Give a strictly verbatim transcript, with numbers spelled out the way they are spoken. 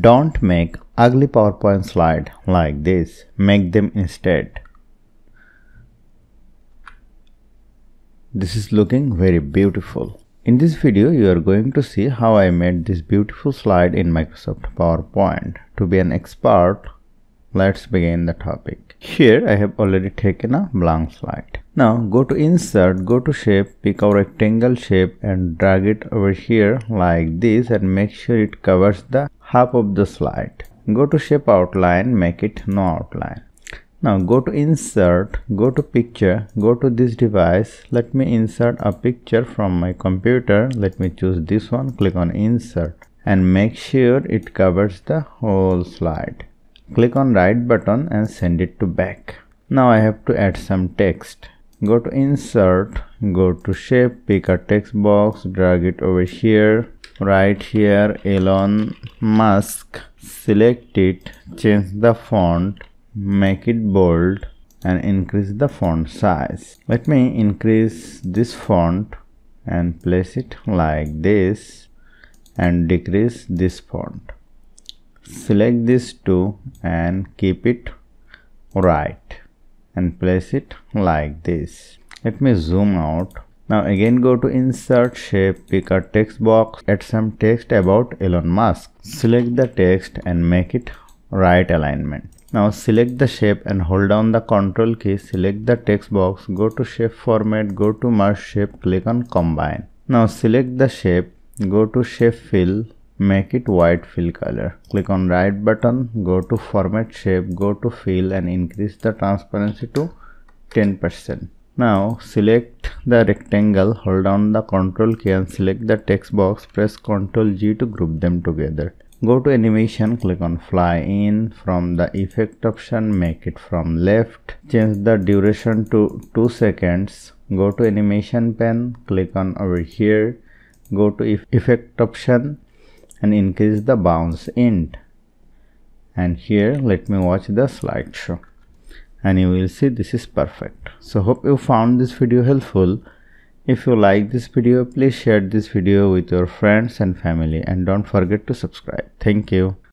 Don't make ugly PowerPoint slide like this. Make them instead. This is looking very beautiful. In this video, you are going to see how I made this beautiful slide in Microsoft PowerPoint. To be an expert, let's begin the topic. Here I have already taken a blank slide. Now go to insert, go to shape, pick a rectangle shape and drag it over here like this and make sure it covers the half of the slide. Go to shape outline, make it no outline. Now go to insert, go to picture, go to this device. Let me insert a picture from my computer. Let me choose this one, click on insert and make sure it covers the whole slide. Click on right button and send it to back. Now I have to add some text. Go to insert, go to shape, pick a text box, drag it over here, right here, Elon Musk, select it, change the font, make it bold and increase the font size. Let me increase this font and place it like this and decrease this font. Select these two and keep it right and place it like this. Let me zoom out. Now again go to insert, shape, pick a text box, add some text about Elon Musk. Select the text and make it right alignment. Now select the shape and hold down the control key, select the text box, go to shape format, go to merge shape, click on combine. Now select the shape, go to shape fill, make it white fill color. Click on right button, go to format shape, go to fill and increase the transparency to ten percent. Now select the rectangle, hold down the control key and select the text box, press Ctrl G to group them together. Go to animation, click on fly in, from the effect option make it from left, change the duration to two seconds, go to animation pen, click on over here, go to effect option and increase the bounce end. And here let me watch the slideshow and you will see this is perfect. So hope you found this video helpful. If you like this video, please share this video with your friends and family and don't forget to subscribe. Thank you.